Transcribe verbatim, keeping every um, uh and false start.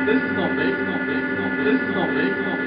This is not big, not big, not big, this is not big, not big.